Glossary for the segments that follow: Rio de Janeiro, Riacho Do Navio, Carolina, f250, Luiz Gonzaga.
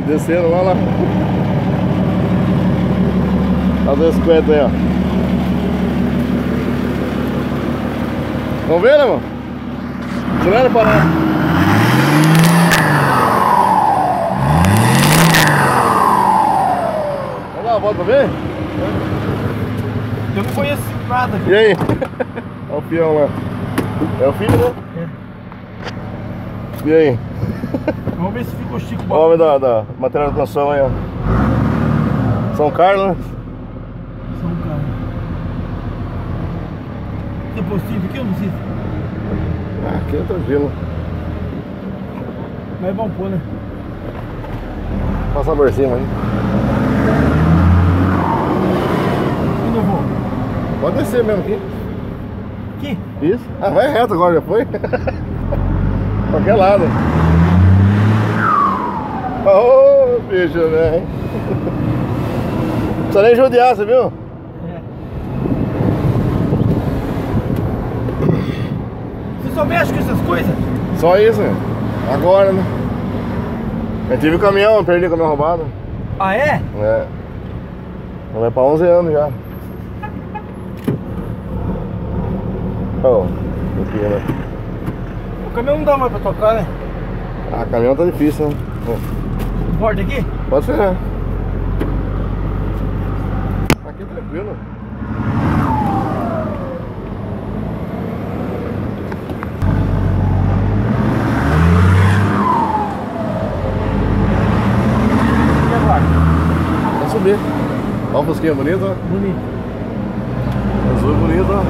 descendo, olha lá. A 250 aí, ó. Vamos ver, né, mano? Tirando para lá. Vamos lá, volta pra ver? Eu não conheço nada. E aí? Olha o peão lá. É o filho, né? É. E aí? Vamos ver se fica o Chico bom. Olha o nome da material de construção aí, ó. São Carlos, né? São Carlos. É possível que eu não sei. Ah, aqui é tranquilo. Mas vamos pôr, né? Passar por cima aí. Onde eu vou? Pode descer mesmo aqui. Aqui? Isso. Ah, vai reto agora, já foi? Qualquer lado. Ô, oh, bicho, velho. Não precisa nem judiar, você viu? É. Você só mexe com essas coisas? Só isso, né? Agora, né? Eu tive o caminhão, perdi o caminhão roubado. Ah, é? É. Não vai pra 11 anos já. Oh, aqui, né? O caminhão não dá mais pra tocar, né? Ah, o caminhão tá difícil, né? Borda aqui? Pode ser, né? Aqui é tranquilo. Vai subir. Olha o fusquinha bonito, ó. Bonito. Azul bonito, ó.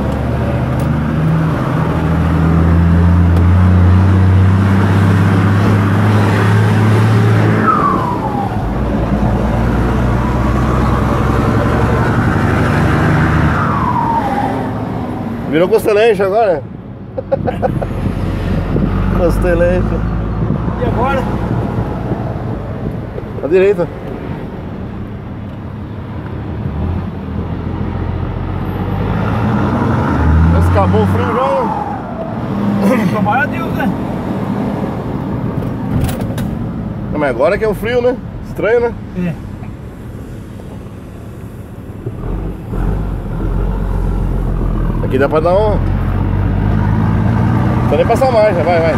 Virou costelete agora? Costelete. E agora? À direita. Mas acabou o frio, não? Tomara a Deus, né? Não, mas agora que é o frio, né? Estranho, né? É. Aqui dá pra dar um... Não precisa nem passar mais, vai, vai.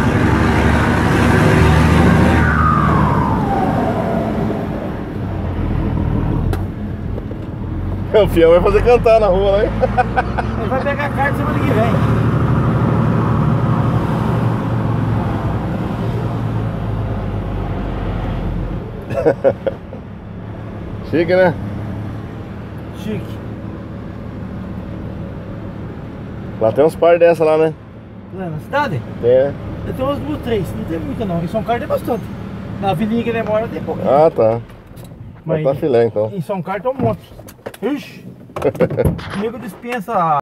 O fião vai fazer cantar na rua, né? Ele vai pegar a carta semana que vem. Chique, né? Chique. Lá tem uns par dessa lá, né? Lá na cidade? Tem, né? Eu tenho umas duas, três, não tem muita não. Em São Carlos tem bastante. Na avenida que demora tem pouquinho. Ah, tá. Mas tá filé então. Em São Carlos tem um monte. Ixi! Comigo dispensa.